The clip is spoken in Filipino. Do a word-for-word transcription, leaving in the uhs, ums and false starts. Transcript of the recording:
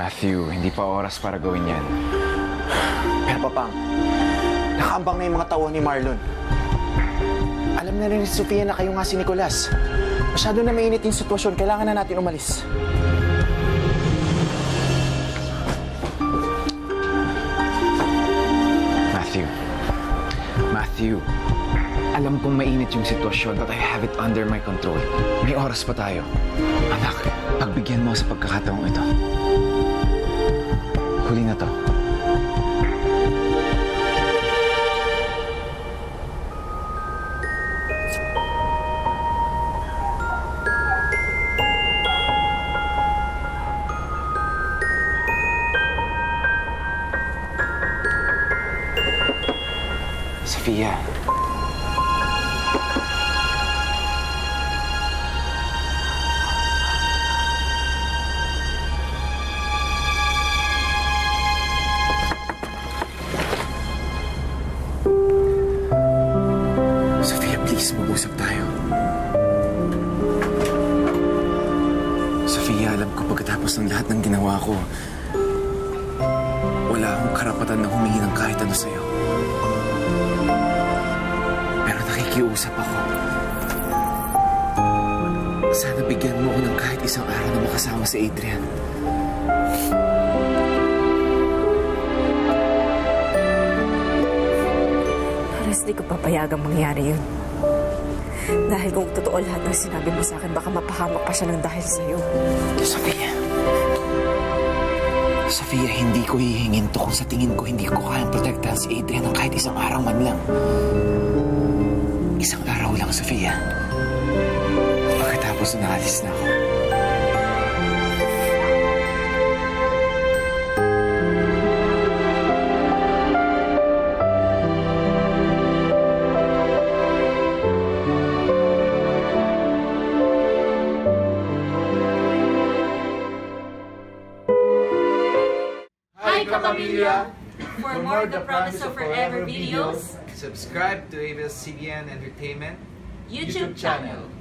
Matthew, hindi pa oras para gawin yan. Pero Papang, nakaambang na yung mga tauhan ni Marlon. Alam na rin ni Sophia na kayo nga si Nicolás. Masyado na mainit yung sitwasyon. Kailangan na natin umalis. Matthew. Matthew. Alam kong mainit yung sitwasyon, but I have it under my control. May oras pa tayo. Anak, pagbigyan mo sa pagkakataong ito. Huli na to. Sophia. Sophia, please, mag-usap tayo. Sophia, alam ko pagkatapos ng lahat ng ginawa ko, wala akong karapatan na humingi ng kahit ano sa'yo. Nakikiusap ako. Sana bigyan mo ako ng kahit isang araw na makasama si Adrian. Pares, di ko papayagang mangyari yun. Dahil kung totoo lahat ng sinabi mo sa akin, baka mapahamak pa siya ng dahil sa'yo. Sophia. Sophia, hindi ko hihingin to kung sa tingin ko hindi ko kayang protektahan si Adrian ng kahit isang araw man lang. Isang araw lang, Sophia. Pagkatapos na naalis na ako. Hi, kapamilya! For more The Promise of Forever videos, subscribe to A B S C B N Entertainment YouTube channel.